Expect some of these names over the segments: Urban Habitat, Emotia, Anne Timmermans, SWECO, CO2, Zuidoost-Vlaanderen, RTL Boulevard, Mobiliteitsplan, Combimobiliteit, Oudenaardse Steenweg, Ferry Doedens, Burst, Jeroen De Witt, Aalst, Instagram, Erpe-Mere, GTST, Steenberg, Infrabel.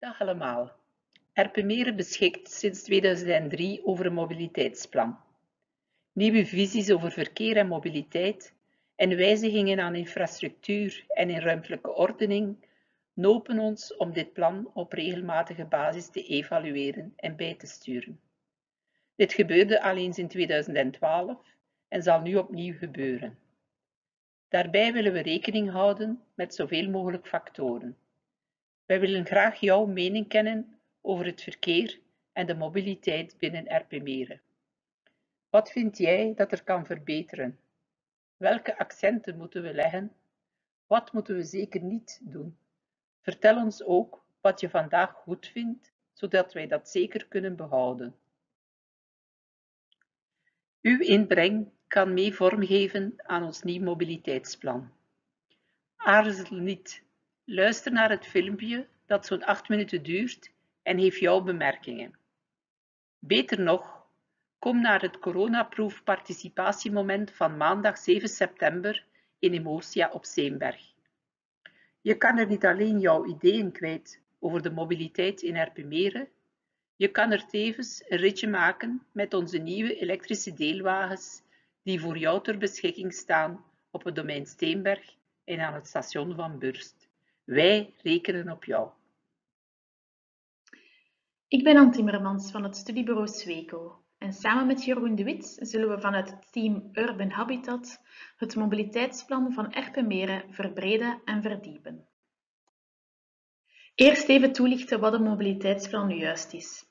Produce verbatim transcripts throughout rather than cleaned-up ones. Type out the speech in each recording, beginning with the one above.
Dag allemaal. Erpe-Mere beschikt sinds tweeduizend drie over een mobiliteitsplan. Nieuwe visies over verkeer en mobiliteit en wijzigingen aan infrastructuur en in ruimtelijke ordening nopen ons om dit plan op regelmatige basis te evalueren en bij te sturen. Dit gebeurde al eens in tweeduizend twaalf en zal nu opnieuw gebeuren. Daarbij willen we rekening houden met zoveel mogelijk factoren. Wij willen graag jouw mening kennen over het verkeer en de mobiliteit binnen Erpe-Mere. Wat vind jij dat er kan verbeteren? Welke accenten moeten we leggen? Wat moeten we zeker niet doen? Vertel ons ook wat je vandaag goed vindt, zodat wij dat zeker kunnen behouden. Uw inbreng kan mee vormgeven aan ons nieuw mobiliteitsplan. Aarzel niet. Luister naar het filmpje dat zo'n acht minuten duurt en geef jouw bemerkingen. Beter nog, kom naar het coronaproef participatiemoment van maandag zeven september in Emotia op Steenberg. Je kan er niet alleen jouw ideeën kwijt over de mobiliteit in Erpe-Mere, je kan er tevens een ritje maken met onze nieuwe elektrische deelwagens die voor jou ter beschikking staan op het domein Steenberg en aan het station van Burst. Wij rekenen op jou. Ik ben Anne Timmermans van het studiebureau SWECO en samen met Jeroen De Witt zullen we vanuit het team Urban Habitat het mobiliteitsplan van Erpe-Mere verbreden en verdiepen. Eerst even toelichten wat een mobiliteitsplan nu juist is.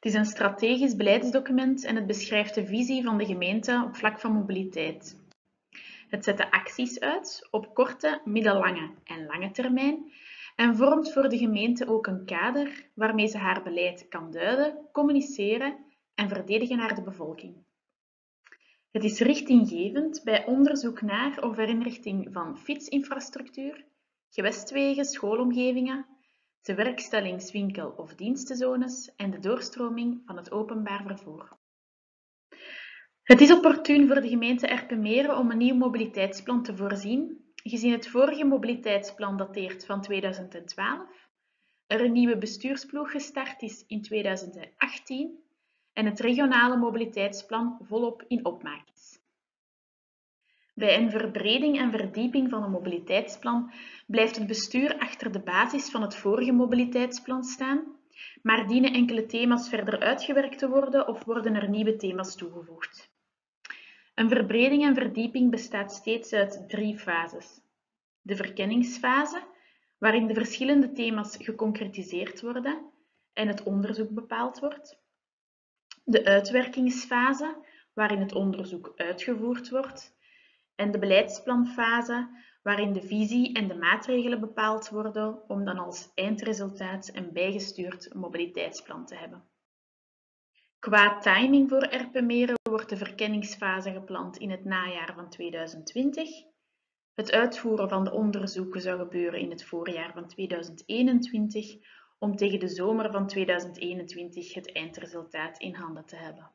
Het is een strategisch beleidsdocument en het beschrijft de visie van de gemeente op vlak van mobiliteit. Het zet de acties uit op korte, middellange en lange termijn en vormt voor de gemeente ook een kader waarmee ze haar beleid kan duiden, communiceren en verdedigen naar de bevolking. Het is richtinggevend bij onderzoek naar of er inrichting van fietsinfrastructuur, gewestwegen, schoolomgevingen, tewerkstellings-, winkel- of dienstenzones en de doorstroming van het openbaar vervoer. Het is opportuun voor de gemeente Erpe-Mere om een nieuw mobiliteitsplan te voorzien, gezien het vorige mobiliteitsplan dateert van tweeduizend twaalf, er een nieuwe bestuursploeg gestart is in tweeduizend achttien en het regionale mobiliteitsplan volop in opmaak is. Bij een verbreding en verdieping van een mobiliteitsplan blijft het bestuur achter de basis van het vorige mobiliteitsplan staan, maar dienen enkele thema's verder uitgewerkt te worden of worden er nieuwe thema's toegevoegd. Een verbreding en verdieping bestaat steeds uit drie fases. De verkenningsfase, waarin de verschillende thema's geconcretiseerd worden en het onderzoek bepaald wordt. De uitwerkingsfase, waarin het onderzoek uitgevoerd wordt. En de beleidsplanfase, waarin de visie en de maatregelen bepaald worden om dan als eindresultaat een bijgestuurd mobiliteitsplan te hebben. Qua timing voor Erpe-Mere wordt de verkenningsfase gepland in het najaar van tweeduizend twintig. Het uitvoeren van de onderzoeken zou gebeuren in het voorjaar van tweeduizend eenentwintig om tegen de zomer van tweeduizend eenentwintig het eindresultaat in handen te hebben.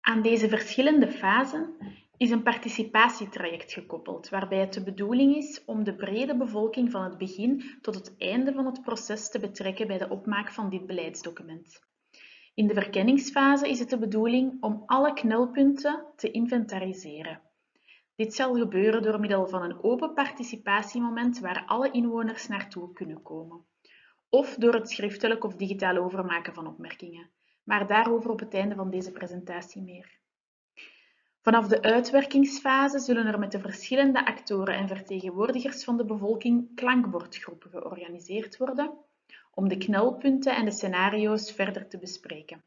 Aan deze verschillende fasen is een participatietraject gekoppeld, waarbij het de bedoeling is om de brede bevolking van het begin tot het einde van het proces te betrekken bij de opmaak van dit beleidsdocument. In de verkenningsfase is het de bedoeling om alle knelpunten te inventariseren. Dit zal gebeuren door middel van een open participatiemoment waar alle inwoners naartoe kunnen komen, of door het schriftelijk of digitaal overmaken van opmerkingen. Maar daarover op het einde van deze presentatie meer. Vanaf de uitwerkingsfase zullen er met de verschillende actoren en vertegenwoordigers van de bevolking klankbordgroepen georganiseerd worden om de knelpunten en de scenario's verder te bespreken.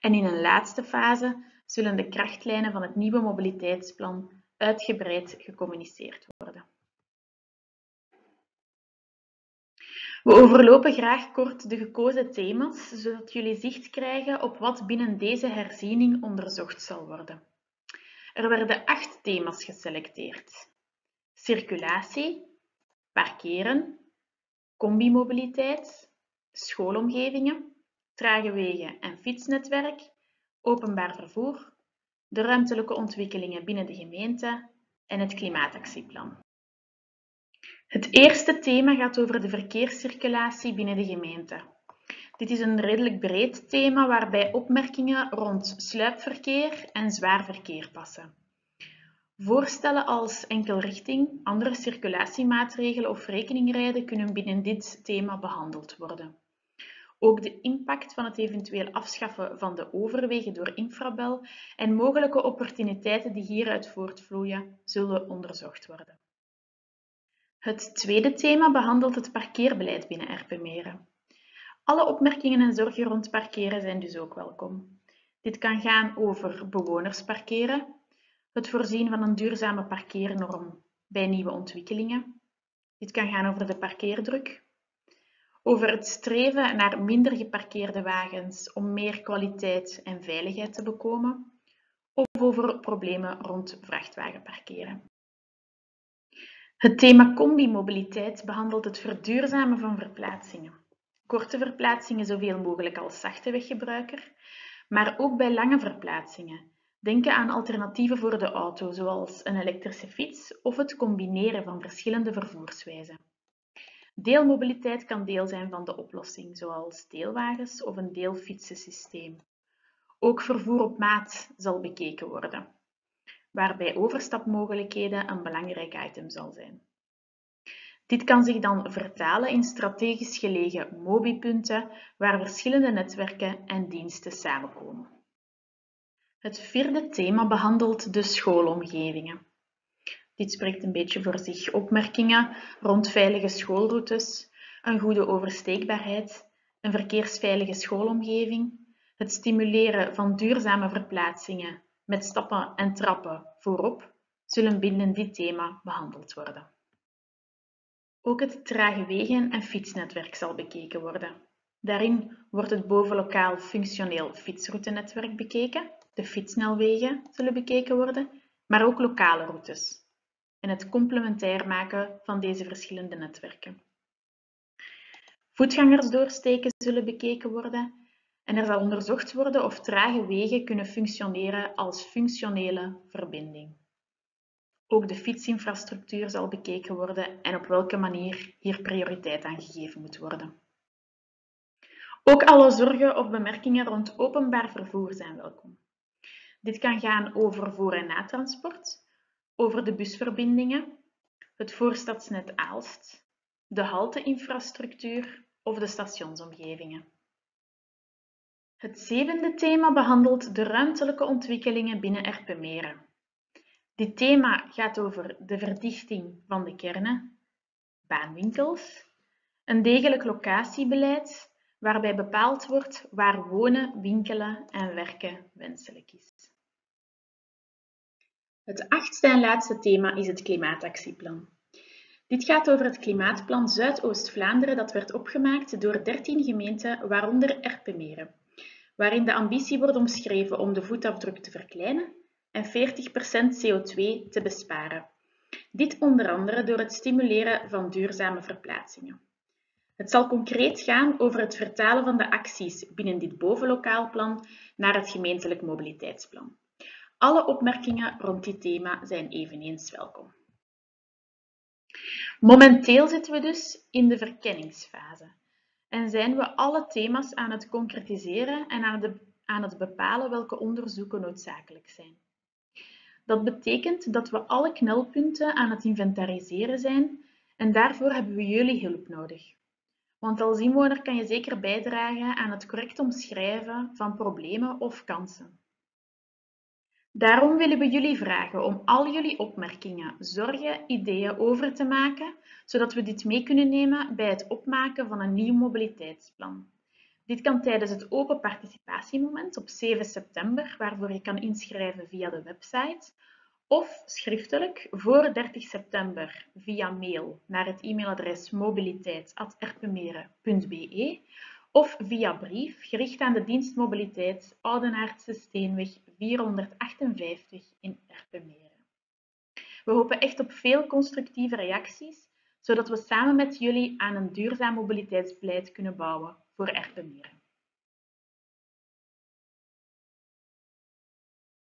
En in een laatste fase zullen de krachtlijnen van het nieuwe mobiliteitsplan uitgebreid gecommuniceerd worden. We overlopen graag kort de gekozen thema's, zodat jullie zicht krijgen op wat binnen deze herziening onderzocht zal worden. Er werden acht thema's geselecteerd. Circulatie, parkeren, combimobiliteit, schoolomgevingen, trage wegen en fietsnetwerk, openbaar vervoer, de ruimtelijke ontwikkelingen binnen de gemeente en het klimaatactieplan. Het eerste thema gaat over de verkeerscirculatie binnen de gemeente. Dit is een redelijk breed thema waarbij opmerkingen rond sluipverkeer en zwaar verkeer passen. Voorstellen als enkelrichting, andere circulatiemaatregelen of rekeningrijden kunnen binnen dit thema behandeld worden. Ook de impact van het eventueel afschaffen van de overwegen door Infrabel en mogelijke opportuniteiten die hieruit voortvloeien zullen onderzocht worden. Het tweede thema behandelt het parkeerbeleid binnen Erpe-Mere. Alle opmerkingen en zorgen rond parkeren zijn dus ook welkom. Dit kan gaan over bewoners parkeren, het voorzien van een duurzame parkeernorm bij nieuwe ontwikkelingen. Dit kan gaan over de parkeerdruk, over het streven naar minder geparkeerde wagens om meer kwaliteit en veiligheid te bekomen, of over problemen rond vrachtwagenparkeren. Het thema combimobiliteit behandelt het verduurzamen van verplaatsingen. Korte verplaatsingen zoveel mogelijk als zachte weggebruiker, maar ook bij lange verplaatsingen. Denken aan alternatieven voor de auto, zoals een elektrische fiets of het combineren van verschillende vervoerswijzen. Deelmobiliteit kan deel zijn van de oplossing, zoals deelwagens of een deelfietsensysteem. Ook vervoer op maat zal bekeken worden, waarbij overstapmogelijkheden een belangrijk item zal zijn. Dit kan zich dan vertalen in strategisch gelegen mobipunten, waar verschillende netwerken en diensten samenkomen. Het vierde thema behandelt de schoolomgevingen. Dit spreekt een beetje voor zich. Opmerkingen rond veilige schoolroutes, een goede oversteekbaarheid, een verkeersveilige schoolomgeving, het stimuleren van duurzame verplaatsingen met stappen en trappen voorop, zullen binnen dit thema behandeld worden. Ook het trage wegen- en fietsnetwerk zal bekeken worden. Daarin wordt het bovenlokaal functioneel fietsroutenetwerk bekeken, de fietssnelwegen zullen bekeken worden, maar ook lokale routes en het complementair maken van deze verschillende netwerken. Voetgangersdoorsteken zullen bekeken worden en er zal onderzocht worden of trage wegen kunnen functioneren als functionele verbinding. Ook de fietsinfrastructuur zal bekeken worden en op welke manier hier prioriteit aan gegeven moet worden. Ook alle zorgen of bemerkingen rond openbaar vervoer zijn welkom. Dit kan gaan over voor- en natransport, over de busverbindingen, het voorstadsnet Aalst, de halteinfrastructuur of de stationsomgevingen. Het zevende thema behandelt de ruimtelijke ontwikkelingen binnen Erpe-Mere. Dit thema gaat over de verdichting van de kernen, baanwinkels, een degelijk locatiebeleid waarbij bepaald wordt waar wonen, winkelen en werken wenselijk is. Het achtste en laatste thema is het klimaatactieplan. Dit gaat over het klimaatplan Zuidoost-Vlaanderen dat werd opgemaakt door dertien gemeenten, waaronder Erpe-Mere, waarin de ambitie wordt omschreven om de voetafdruk te verkleinen en veertig procent C O twee te besparen. Dit onder andere door het stimuleren van duurzame verplaatsingen. Het zal concreet gaan over het vertalen van de acties binnen dit bovenlokaal plan naar het gemeentelijk mobiliteitsplan. Alle opmerkingen rond dit thema zijn eveneens welkom. Momenteel zitten we dus in de verkenningsfase en zijn we alle thema's aan het concretiseren en aan, de, aan het bepalen welke onderzoeken noodzakelijk zijn. Dat betekent dat we alle knelpunten aan het inventariseren zijn en daarvoor hebben we jullie hulp nodig. Want als inwoner kan je zeker bijdragen aan het correct omschrijven van problemen of kansen. Daarom willen we jullie vragen om al jullie opmerkingen, zorgen, ideeën over te maken, zodat we dit mee kunnen nemen bij het opmaken van een nieuw mobiliteitsplan. Dit kan tijdens het open participatiemoment op zeven september, waarvoor je kan inschrijven via de website, of schriftelijk voor dertig september via mail naar het e-mailadres mobiliteit apenstaartje erpe-mere punt be of via brief gericht aan de dienst mobiliteit Oudenaardse Steenweg vierhonderdachtenvijftig in Erpe-Mere. We hopen echt op veel constructieve reacties, zodat we samen met jullie aan een duurzaam mobiliteitsbeleid kunnen bouwen voor Erpe-Mere.